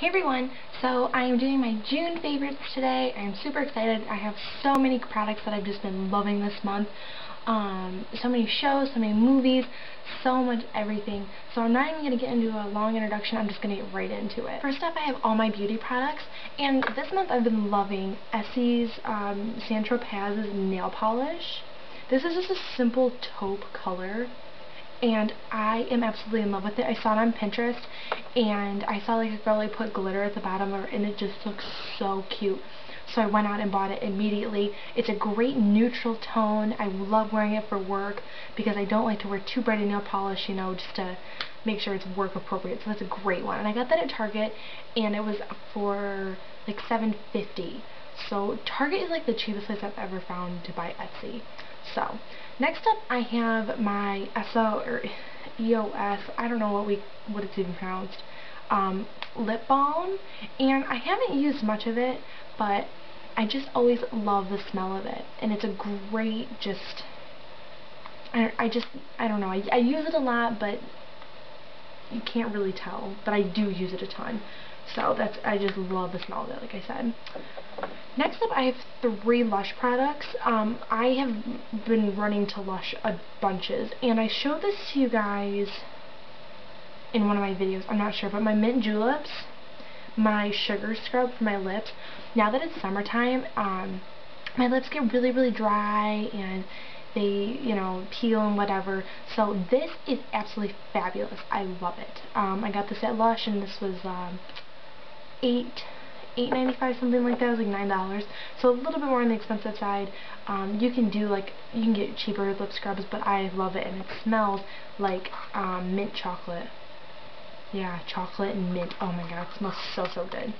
Hey everyone, so I am doing my June favorites today. I'm super excited. I have so many products that I've just been loving this month. So many shows, so many movies, so much everything. So I'm not even going to get into a long introduction, I'm just going to get right into it. First up, I have all my beauty products, and this month I've been loving Essie's San Tropez's nail polish. This is just a simple taupe color, and I am absolutely in love with it. I saw it on Pinterest, and I saw like a girl like put glitter at the bottom of it, and it just looks so cute. So I went out and bought it immediately. It's a great neutral tone. I love wearing it for work because I don't like to wear too bright a nail polish, you know, just to make sure it's work appropriate. So that's a great one. And I got that at Target, and it was for like $7.50. So Target is like the cheapest place I've ever found to buy Etsy. So next up, I have my EOS, I don't know what it's even pronounced, lip balm, and I haven't used much of it, but I just always love the smell of it, and it's a great, just, I don't know, I use it a lot, but you can't really tell, but I do use it a ton. So that's, I just love the smell of it, like I said. Next up, I have three Lush products. I have been running to Lush a bunches, and I showed this to you guys in one of my videos, I'm not sure, but my Mint Juleps, my sugar scrub for my lips. Now that it's summertime, my lips get really, really dry, and they, you know, peel and whatever. So this is absolutely fabulous. I love it. I got this at Lush, and this was $8.95, something like that. It was like $9, so a little bit more on the expensive side. You can do like, you can get cheaper lip scrubs, but I love it, and it smells like mint chocolate. Yeah, chocolate and mint. Oh my god, it smells so, so good.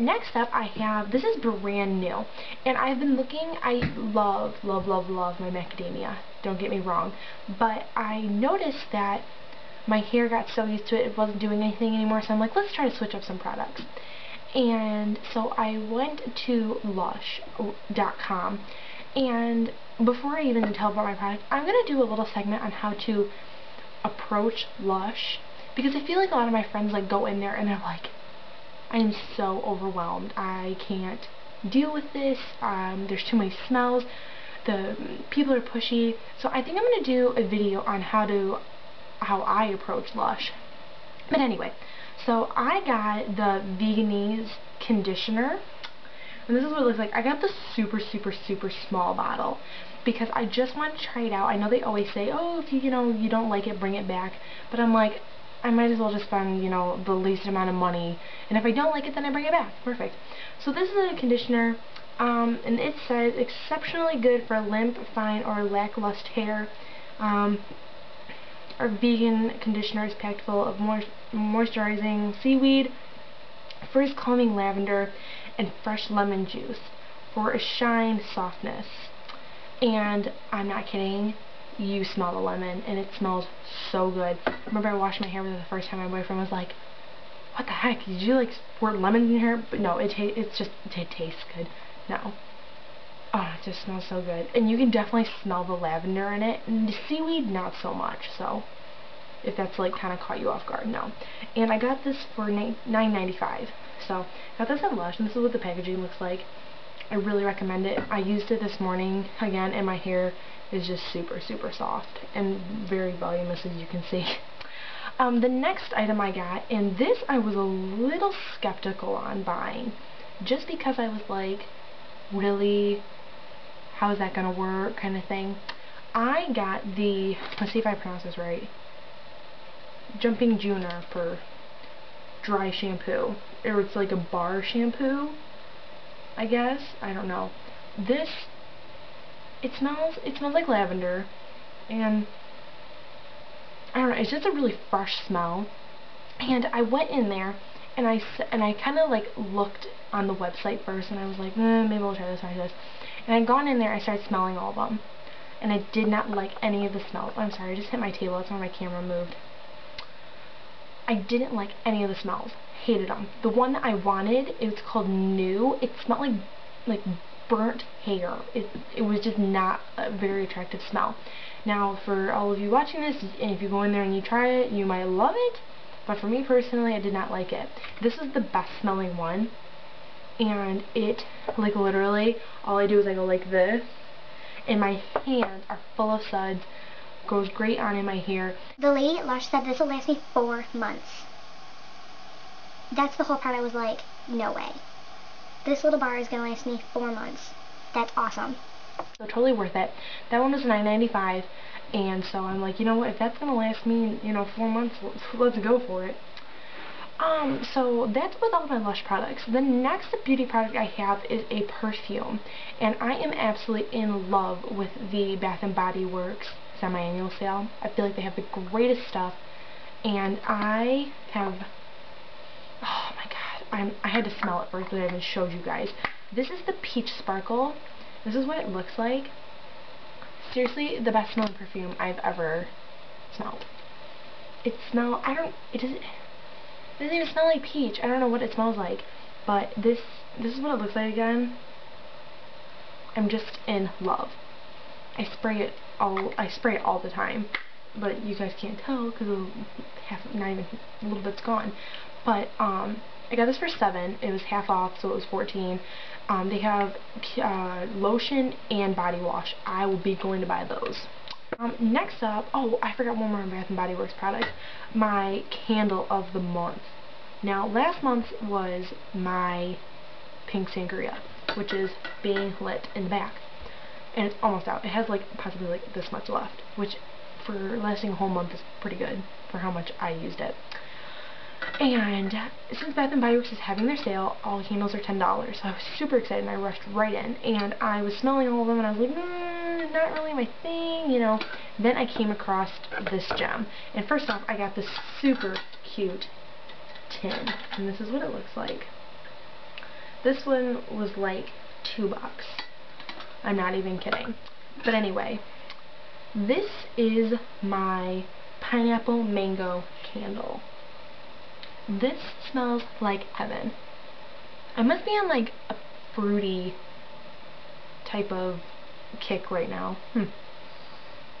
Next up, I have, this is brand new, and I've been looking, I love, love, love, love my macadamia, don't get me wrong, but I noticed that my hair got so used to it, it wasn't doing anything anymore, so I'm like, let's try to switch up some products. And so I went to Lush.com, and before I even tell about my product, I'm going to do a little segment on how to approach Lush, because I feel like a lot of my friends like go in there and they're like, I'm so overwhelmed, I can't deal with this, there's too many smells, the people are pushy. So I think I'm going to do a video on how I approach Lush. But anyway, so I got the Veganese conditioner, and this is what it looks like. I got the super, super, super small bottle because I just want to try it out. I know they always say, oh, if you know, you don't like it, bring it back, but I'm like, I might as well just spend, you know, the least amount of money, and if I don't like it, then I bring it back. Perfect. So this is a conditioner, and it says exceptionally good for limp, fine, or lackluster hair. Our vegan conditioner is packed full of moisturizing seaweed, first calming lavender, and fresh lemon juice for a shine, softness. And I'm not kidding, you smell the lemon, and it smells so good. I remember I washed my hair for the first time, my boyfriend was like, what the heck, did you like pour lemons in your hair? But no, it tastes good. No. Oh, it just smells so good. And you can definitely smell the lavender in it, and the seaweed not so much, so if that's like kind of caught you off guard, no. And I got this for $9.95, so I got this at Lush, and this is what the packaging looks like. I really recommend it. I used it this morning again, and my hair is just super, super soft and very voluminous, as you can see. The next item I got, and this I was a little skeptical on buying, just because I was like, really, how is that gonna work, kind of thing. I got the, let's see if I pronounce this right, Jumping Junior for dry shampoo. It's like a bar shampoo, I guess, I don't know. This, it smells like lavender, and I don't know, it's just a really fresh smell. And I went in there, and I kind of like looked on the website first, and I was like, maybe I'll try this, and I'd gone in there, I started smelling all of them, and I did not like any of the smells. I'm sorry, I just hit my table, that's why my camera moved. I didn't like any of the smells, hated them. The one that I wanted, it was called New, it smelled like burnt hair. It was just not a very attractive smell. Now for all of you watching this, and if you go in there and you try it, you might love it, but for me personally, I did not like it. This is the best smelling one, and it, like, literally, all I do is I go like this, and my hands are full of suds, goes great on in my hair. The lady at Lush said this will last me 4 months. That's the whole part I was like, no way. This little bar is going to last me 4 months. That's awesome. So totally worth it. That one was $9.95, and so I'm like, you know what, if that's going to last me, you know, 4 months, let's go for it. So that's with all my Lush products. The next beauty product I have is a perfume, and I am absolutely in love with the Bath & Body Works semi-annual sale. I feel like they have the greatest stuff, and I have, oh my god, I had to smell it first, but I haven't showed you guys. This is the Peach Sparkle. This is what it looks like. Seriously, the best smelling perfume I've ever smelled. It smells, it doesn't even smell like peach. I don't know what it smells like, but this is what it looks like again. I'm just in love. I spray it all the time, but you guys can't tell because not even a little bit's gone. But I got this for $7. It was half off, so it was $14. They have lotion and body wash. I will be going to buy those. Next up, oh, I forgot one more Bath & Body Works product. My candle of the month. Now, last month was my Pink Sangria, which is being lit in the back. And it's almost out. It has, like, possibly, like, this much left, which for lasting a whole month is pretty good for how much I used it. And since Bath & Body Works is having their sale, all candles are $10, so I was super excited and I rushed right in. And I was smelling all of them and I was like, not really my thing, you know. Then I came across this gem. And first off, I got this super cute tin. And this is what it looks like. This one was like $2. I'm not even kidding. But anyway, this is my pineapple mango candle. This smells like heaven. I must be on like a fruity type of kick right now.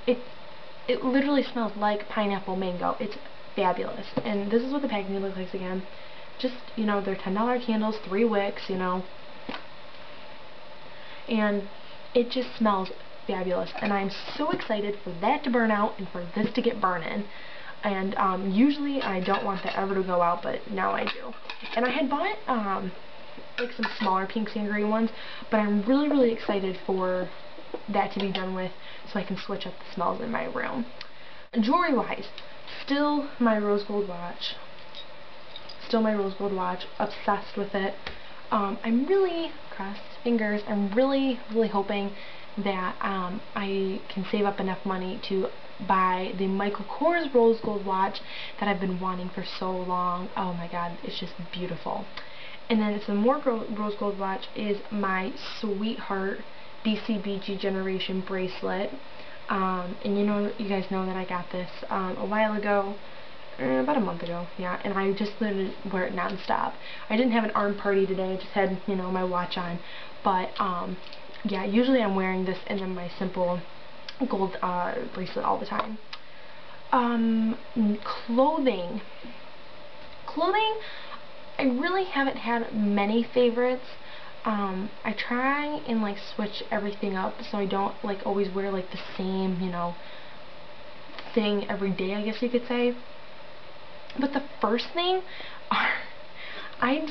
It literally smells like pineapple mango. It's fabulous. And this is what the packaging looks like again. Just, you know, they're $10 candles, 3 wicks, you know. And it just smells fabulous. And I'm so excited for that to burn out and for this to get burning. And usually I don't want that ever to go out, but now I do. And I had bought like some smaller Pink Sangria ones, but I'm really, really excited for that to be done with so I can switch up the smells in my room. Jewelry-wise, still my rose gold watch. Obsessed with it. I'm really, crossed fingers, I'm really, really hoping that I can save up enough money to buy the Michael Kors rose gold watch that I've been wanting for so long. Oh my god, it's just beautiful. And then some more rose gold watch is my Sweetheart BCBG Generation bracelet. And you guys know that I got this a while ago, about a month ago, yeah, and I just literally wear it nonstop. I didn't have an arm party today, I just had, you know, my watch on, but yeah, usually I'm wearing this and then my simple gold bracelet all the time. Clothing, I really haven't had many favorites. I try and like switch everything up so I don't like always wear like the same, you know, thing every day, I guess you could say. But the first thing are, I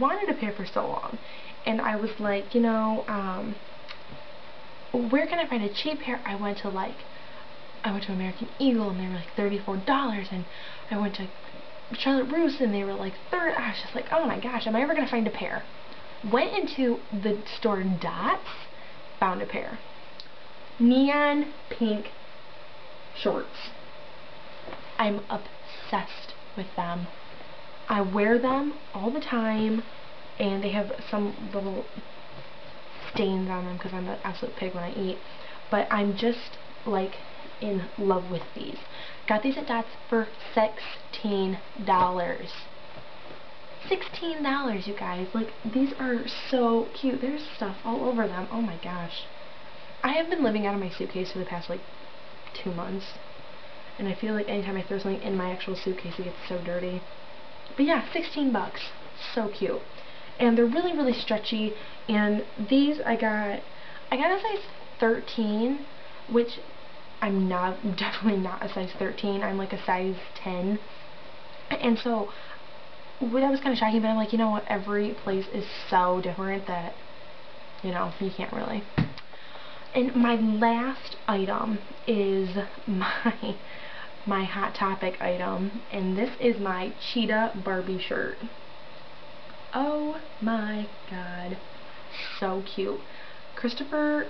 wanted a pair for so long, and I was like, you know, where can I find a cheap pair? I went to American Eagle, and they were like $34, and I went to Charlotte Russe, and they were like $30. I was just like, oh my gosh, am I ever going to find a pair? Went into the store Dots, found a pair. Neon pink shorts. I'm obsessed with them. I wear them all the time, and they have some little stains on them because I'm an absolute pig when I eat, but I'm just like in love with these. Got these at Dots for $16. $16, you guys. Like, these are so cute. There's stuff all over them. Oh my gosh. I have been living out of my suitcase for the past like 2 months. and I feel like anytime I throw something in my actual suitcase it gets so dirty. But yeah, $16. So cute. And they're really, really stretchy, and these I got a size 13, which I'm definitely not a size 13. I'm like a size 10. And so that was kind of shocking, but I'm like, you know what, every place is so different that, you know, you can't really. And my last item is my Hot Topic item, and this is my Cheetah Barbie shirt. Oh my god, so cute. Christopher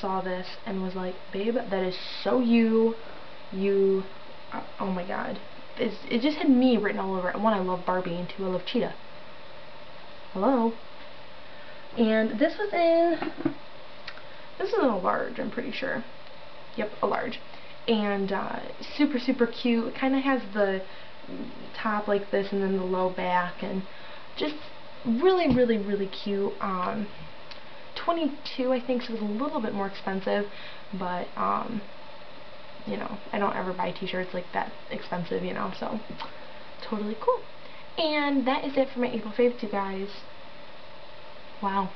saw this and was like, babe, that is so you, oh my god. It just had me written all over it. One, I love Barbie, and two, I love Cheetah. Hello? And this is in a large, I'm pretty sure. Yep, a large. And super, super cute. It kind of has the top like this and then the low back, and just really, really, really cute. $22, I think, so it was a little bit more expensive, but you know, I don't ever buy t-shirts like that expensive, you know, so totally cool. And that is it for my April favorites, you guys. Wow.